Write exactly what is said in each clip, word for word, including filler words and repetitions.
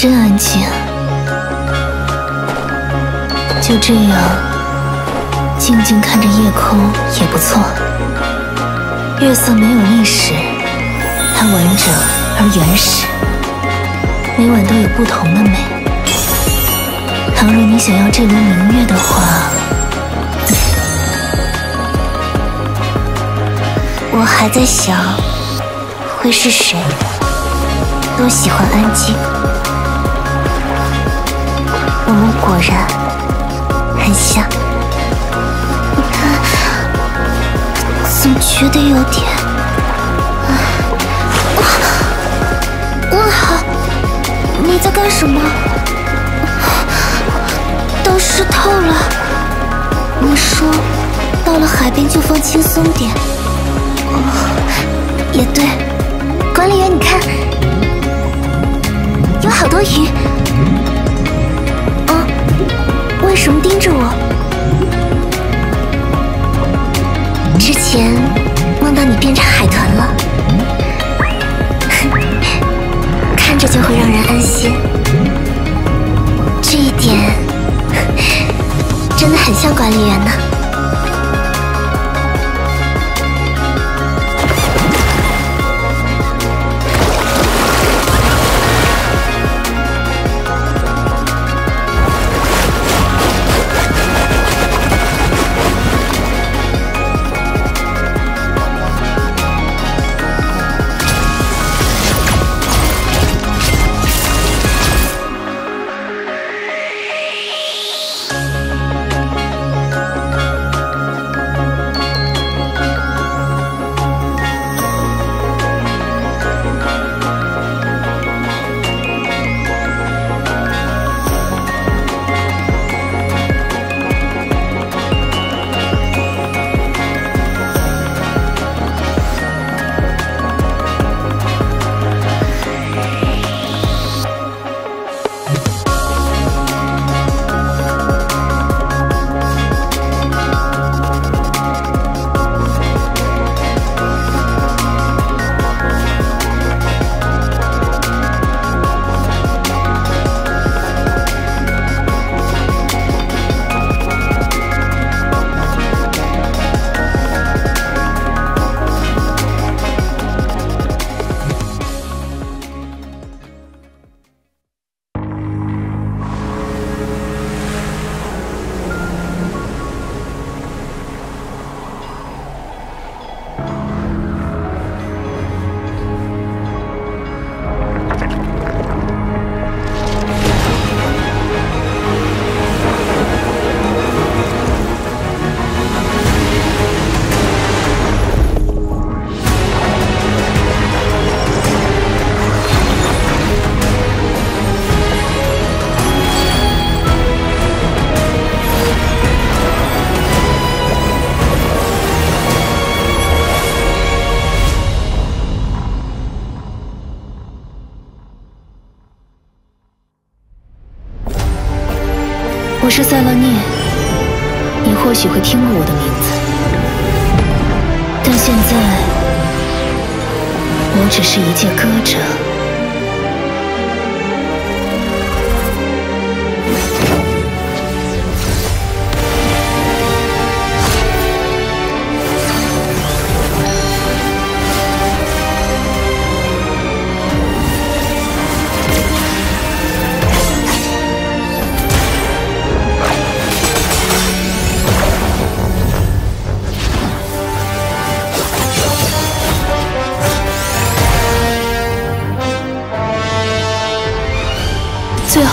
真安静。就这样，静静看着夜空也不错。月色没有历史，它完整而原始，每晚都有不同的美。倘若你想要这轮明月的话，我还在想，会是谁？ 都喜欢安静，我们果然很像。你看，总觉得有点……问好，你在干什么？都湿透了。你说，到了海边就放轻松点。哦，也对。管理员，你看。 有好多鱼，啊！为什么盯着我？之前梦到你变成海豚了，看着就会让人安心。这一点真的很像管理员呢。我是塞勒涅，你或许会听过我的名字，但现在我只是一介歌者。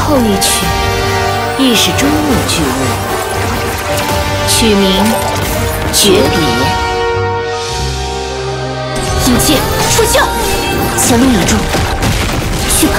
后一曲亦是中路巨物，取名《诀别》。影界出鞘，前路已住，去吧。